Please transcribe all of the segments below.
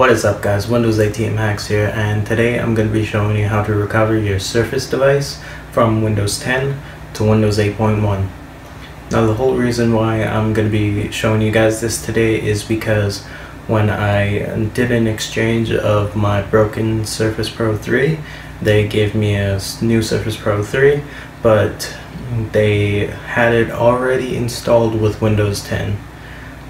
What is up, guys? Windows 8 TM Hacks here, and today I'm going to be showing you how to recover your Surface device from Windows 10 to Windows 8.1. Now, the whole reason why I'm going to be showing you guys this today is because when I did an exchange of my broken Surface Pro 3, they gave me a new Surface Pro 3, but they had it already installed with Windows 10.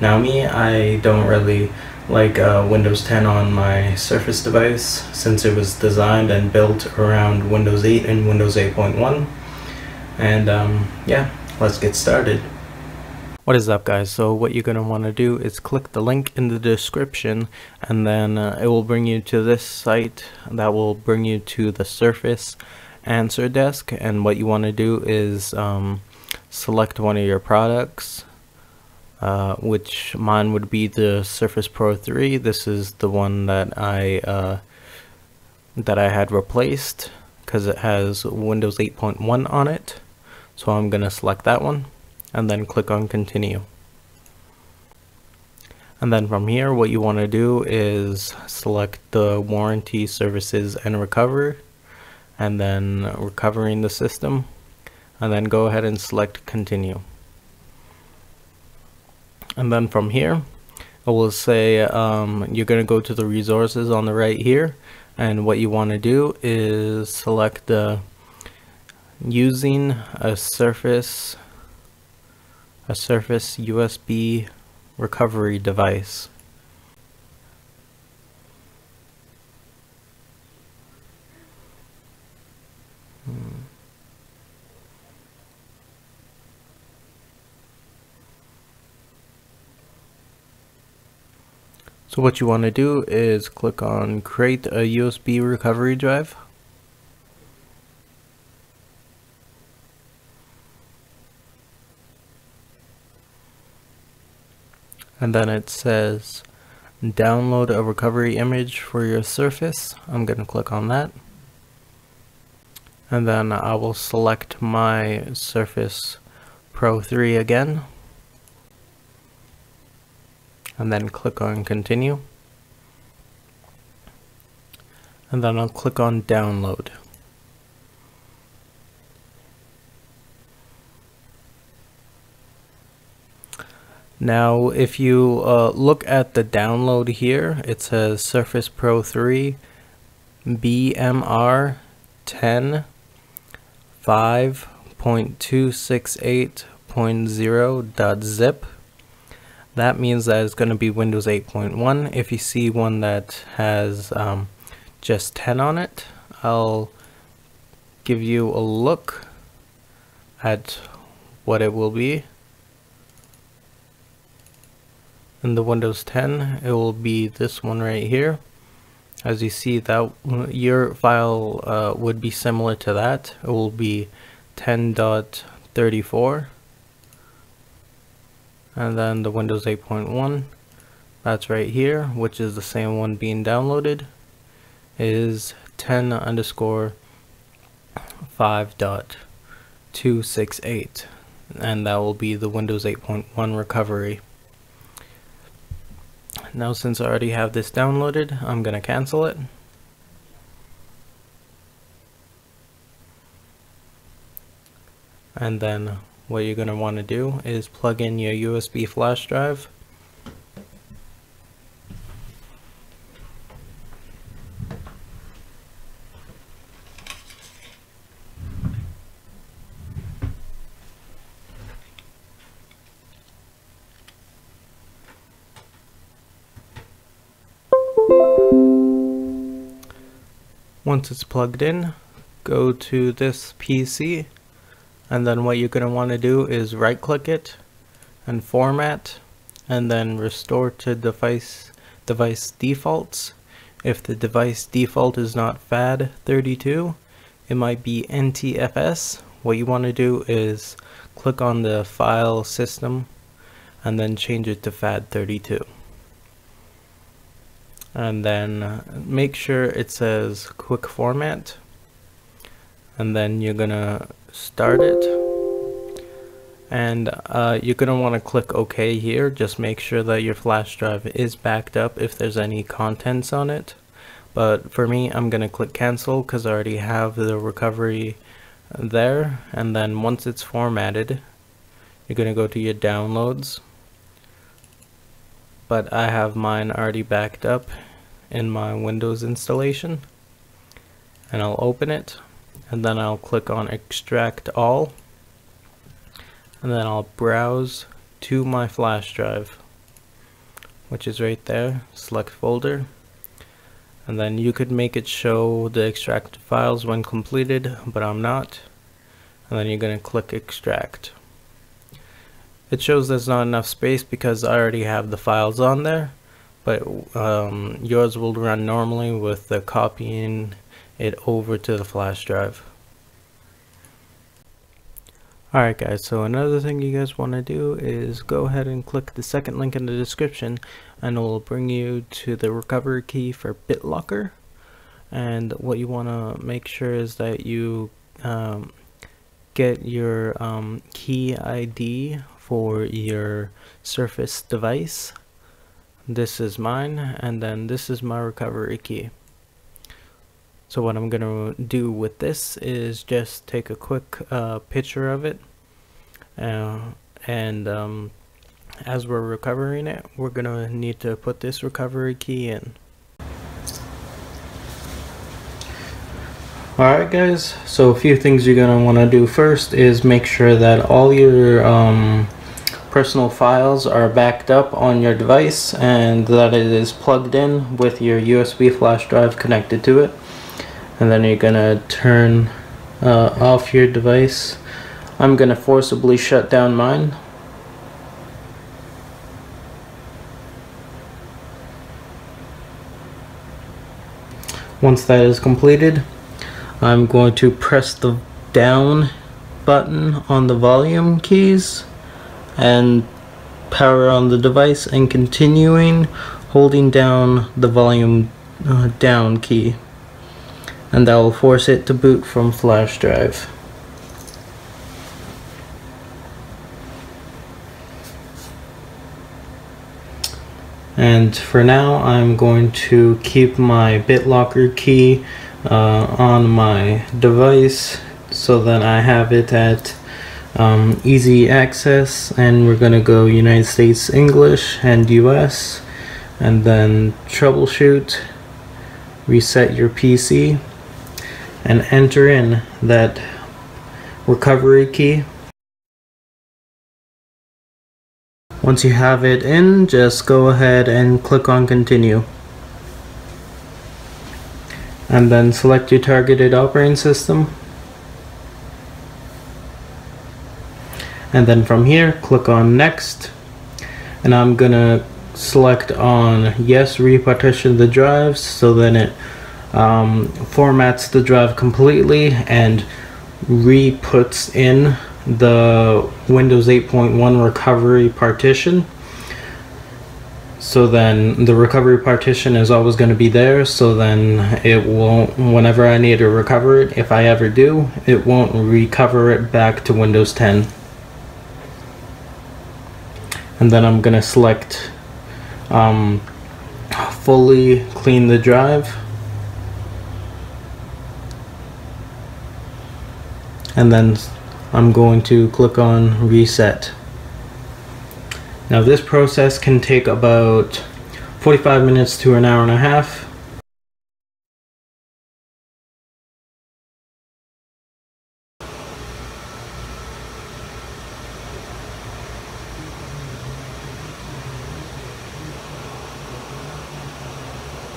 Now, me, I don't really like Windows 10 on my Surface device, since it was designed and built around Windows 8 and Windows 8.1. And yeah, let's get started. What is up, guys? So what you're going to want to do is click the link in the description, and then it will bring you to this site that will bring you to the Surface Answer Desk. And what you want to do is select one of your products. Which mine would be the Surface Pro 3. This is the one that I had replaced because it has Windows 8.1 on it. So I'm going to select that one and then click on continue. And then from here, what you want to do is select the warranty, services, and recover, and then recovering the system, and then go ahead and select continue. And then from here, it will say you're going to go to the resources on the right here. And what you want to do is select the using a Surface USB recovery device. So what you want to do is click on create a USB recovery drive. And then it says download a recovery image for your Surface. I'm going to click on that. And then I will select my Surface Pro 3 again, and then click on continue, and then I'll click on download. Now, if you look at the download here, it says Surface Pro 3 BMR 10 5.268.0.zip. That means that it's going to be Windows 8.1. If you see one that has just 10 on it, I'll give you a look at what it will be. In the Windows 10, it will be this one right here. As you see, that your file would be similar to that. It will be 10.34. And then the Windows 8.1, that's right here, which is the same one being downloaded, is 10_5.268, and that will be the Windows 8.1 recovery. Now, since I already have this downloaded, I'm going to cancel it. And then what you're going to want to do is plug in your USB flash drive. Once it's plugged in, go to this PC. And then what you're going to want to do is right click it and format, and then restore to device defaults. If the device default is not FAT32, it might be NTFS. What you want to do is click on the file system and then change it to FAT32. And then make sure it says quick format. And then you're going to start it, and you're going to want to click OK here. Just make sure that your flash drive is backed up if there's any contents on it. But for me, I'm going to click cancel because I already have the recovery there. And then once it's formatted, you're going to go to your downloads. But I have mine already backed up in my Windows installation. And I'll open it, and then I'll click on extract all. And then I'll browse to my flash drive, which is right there, select folder. And then you could make it show the extracted files when completed, but I'm not. And then you're going to click extract. It shows there's not enough space because I already have the files on there, but yours will run normally with the copying it over to the flash drive. Alright guys, so another thing you guys want to do is go ahead and click the second link in the description, and it will bring you to the recovery key for BitLocker. And what you want to make sure is that you get your key ID for your Surface device. This is mine, and then this is my recovery key. So what I'm going to do with this is just take a quick picture of it, and as we're recovering it, we're going to need to put this recovery key in. Alright guys, so a few things you're going to want to do first is make sure that all your personal files are backed up on your device and that it is plugged in with your USB flash drive connected to it. And then you're gonna turn off your device. I'm gonna forcibly shut down mine. Once that is completed, I'm going to press the down button on the volume keys and power on the device, and continuing holding down the volume down key, and that will force it to boot from flash drive. And for now, I'm going to keep my BitLocker key on my device so that I have it at easy access, and we're gonna go United States English and US, and then troubleshoot, reset your PC, and enter in that recovery key. Once you have it in, just go ahead and click on continue, and then select your targeted operating system, and then from here click on next. And I'm gonna select on yes, repartition the drives, so then it formats the drive completely and re-puts in the Windows 8.1 recovery partition. So then the recovery partition is always going to be there, so then it won't, whenever I need to recover it, if I ever do, it won't recover it back to Windows 10. And then I'm going to select fully clean the drive, and then I'm going to click on reset. Now this process can take about 45 minutes to an hour and a half.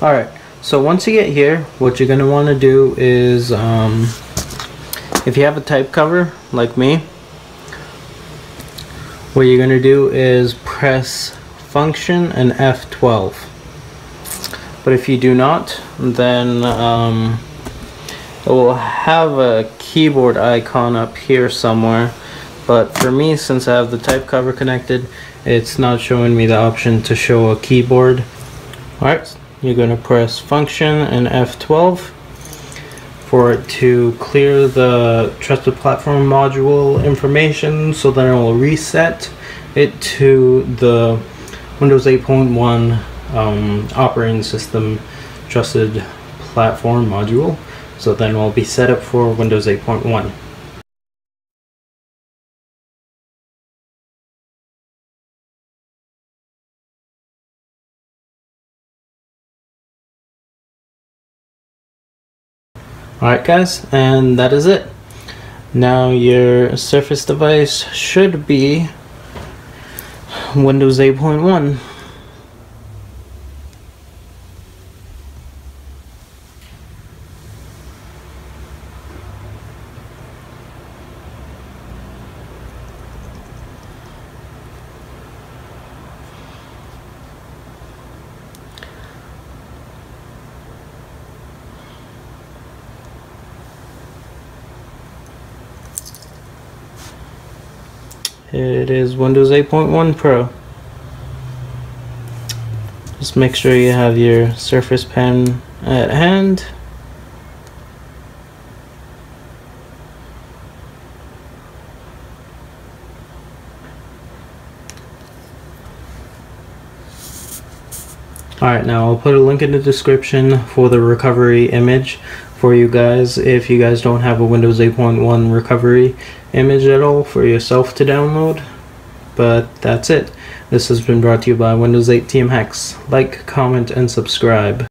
Alright, so once you get here, what you're going to want to do is if you have a type cover like me, what you're going to do is press function and F12. But if you do not, then it will have a keyboard icon up here somewhere. But for me, since I have the type cover connected, it's not showing me the option to show a keyboard. Alright, you're going to press function and F12. for it to clear the Trusted Platform Module information, so then it will reset it to the Windows 8.1 operating system Trusted Platform Module, so then it will be set up for Windows 8.1. Alright guys, and that is it. Now your Surface device should be Windows 8.1. It is Windows 8.1 Pro. Just make sure you have your Surface Pen at hand. Alright, now I'll put a link in the description for the recovery image for you guys if you guys don't have a Windows 8.1 recovery image at all for yourself to download. But that's it. This has been brought to you by Windows 8 TM Hacks. Like, comment, and subscribe.